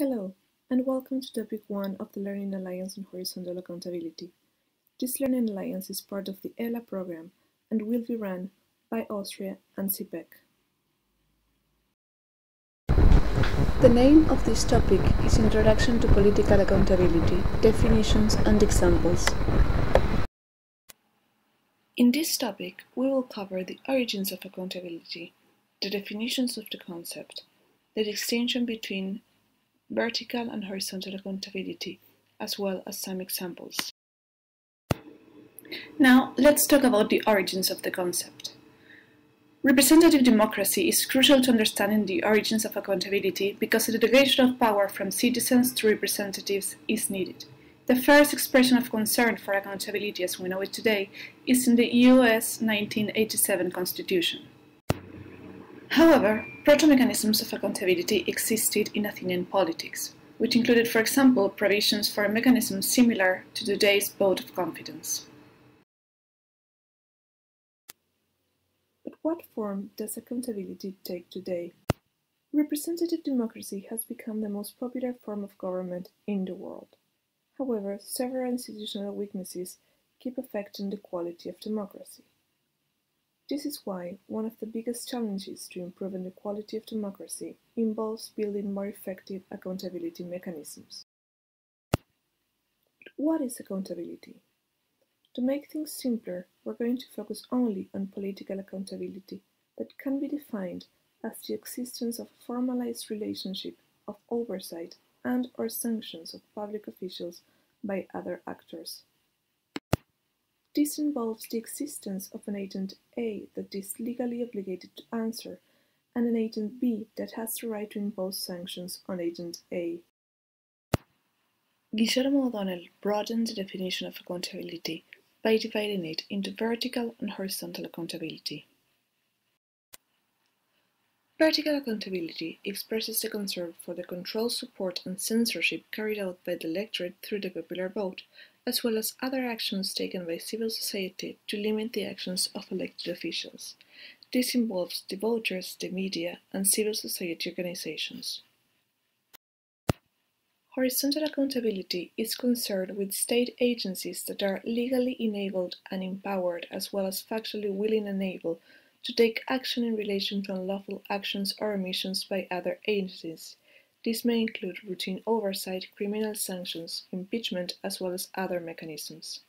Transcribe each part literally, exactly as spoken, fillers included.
Hello, and welcome to Topic one of the Learning Alliance on Horizontal Accountability. This Learning Alliance is part of the E L A program and will be run by Austria and C P E C. The name of this topic is Introduction to Political Accountability, Definitions and Examples. In this topic, we will cover the origins of accountability, the definitions of the concept, the distinction between vertical and horizontal accountability, as well as some examples. Now, let's talk about the origins of the concept. Representative democracy is crucial to understanding the origins of accountability because the delegation of power from citizens to representatives is needed. The first expression of concern for accountability as we know it today is in the U S nineteen eighty-seven Constitution. However, proto-mechanisms of accountability existed in Athenian politics, which included, for example, provisions for a mechanism similar to today's vote of confidence. But what form does accountability take today? Representative democracy has become the most popular form of government in the world. However, several institutional weaknesses keep affecting the quality of democracy. This is why one of the biggest challenges to improving the quality of democracy involves building more effective accountability mechanisms. But what is accountability? To make things simpler, we're going to focus only on political accountability that can be defined as the existence of a formalized relationship of oversight and/or sanctions of public officials by other actors. This involves the existence of an agent A that is legally obligated to answer, and an agent B that has the right to impose sanctions on agent A. Guillermo O'Donnell broadened the definition of accountability by dividing it into vertical and horizontal accountability. Vertical accountability expresses the concern for the control, support, and censorship carried out by the electorate through the popular vote, as well as other actions taken by civil society to limit the actions of elected officials. This involves the voters, the media, and civil society organizations. Horizontal accountability is concerned with state agencies that are legally enabled and empowered, as well as factually willing and able to take action in relation to unlawful actions or omissions by other agencies. This may include routine oversight, criminal sanctions, impeachment, as well as other mechanisms.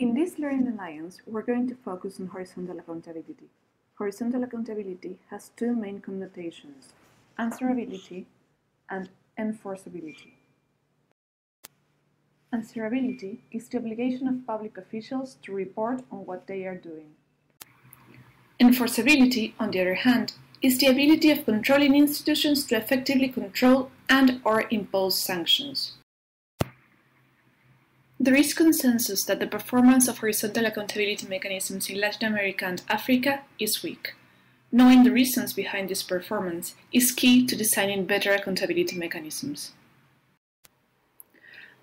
In this Learning Alliance, we're going to focus on horizontal accountability. Horizontal accountability has two main connotations: answerability and enforceability. Answerability is the obligation of public officials to report on what they are doing. Enforceability, on the other hand, is the ability of controlling institutions to effectively control and/or impose sanctions. There is consensus that the performance of horizontal accountability mechanisms in Latin America and Africa is weak. Knowing the reasons behind this performance is key to designing better accountability mechanisms.